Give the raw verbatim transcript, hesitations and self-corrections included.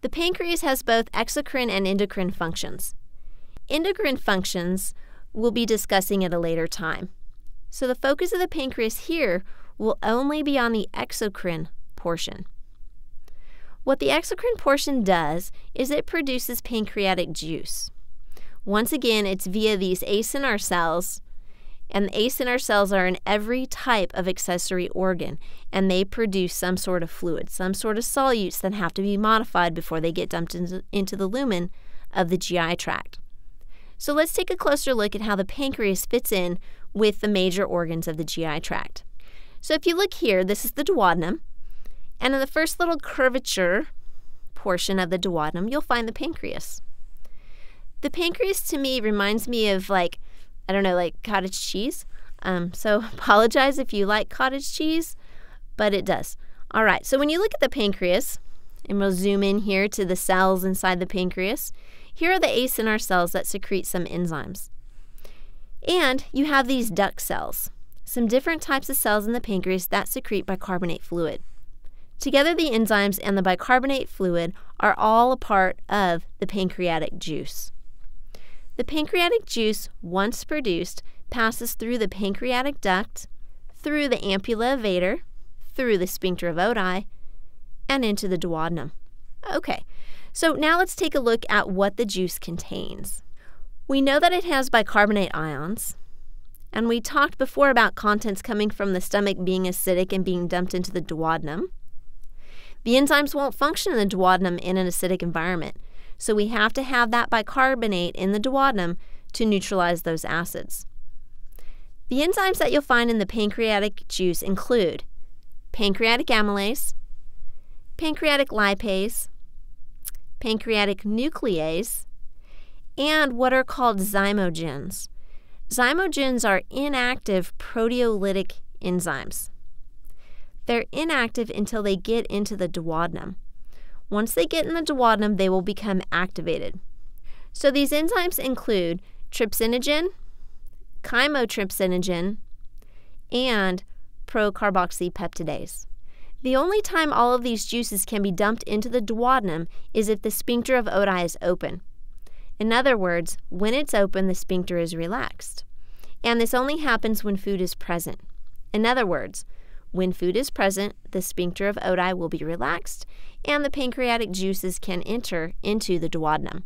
The pancreas has both exocrine and endocrine functions. Endocrine functions we'll be discussing at a later time. So the focus of the pancreas here will only be on the exocrine portion. What the exocrine portion does is it produces pancreatic juice. Once again, it's via these acinar cells, and the acinar cells are in every type of accessory organ, and they produce some sort of fluid, some sort of solutes that have to be modified before they get dumped into, into the lumen of the G I tract. So let's take a closer look at how the pancreas fits in with the major organs of the G I tract. So if you look here, this is the duodenum, and in the first little curvature portion of the duodenum, you'll find the pancreas. The pancreas to me reminds me of, like, I don't know, like cottage cheese. Um, so apologize if you like cottage cheese, but it does. All right, so when you look at the pancreas, and we'll zoom in here to the cells inside the pancreas, here are the acinar cells that secrete some enzymes. And you have these duct cells, some different types of cells in the pancreas that secrete bicarbonate fluid. Together, the enzymes and the bicarbonate fluid are all a part of the pancreatic juice. The pancreatic juice, once produced, passes through the pancreatic duct, through the ampulla of Vater, through the sphincter of Oddi, and into the duodenum. Okay, so now let's take a look at what the juice contains. We know that it has bicarbonate ions, and we talked before about contents coming from the stomach being acidic and being dumped into the duodenum. The enzymes won't function in the duodenum in an acidic environment, so we have to have that bicarbonate in the duodenum to neutralize those acids. The enzymes that you'll find in the pancreatic juice include pancreatic amylase, pancreatic lipase, pancreatic nuclease, and what are called zymogens. Zymogens are inactive proteolytic enzymes. They're inactive until they get into the duodenum. Once they get in the duodenum, they will become activated. So these enzymes include trypsinogen, chymotrypsinogen, and procarboxypeptidase. The only time all of these juices can be dumped into the duodenum is if the sphincter of Oddi is open. In other words, when it's open, the sphincter is relaxed. And this only happens when food is present. In other words, when food is present, the sphincter of Oddi will be relaxed and the pancreatic juices can enter into the duodenum.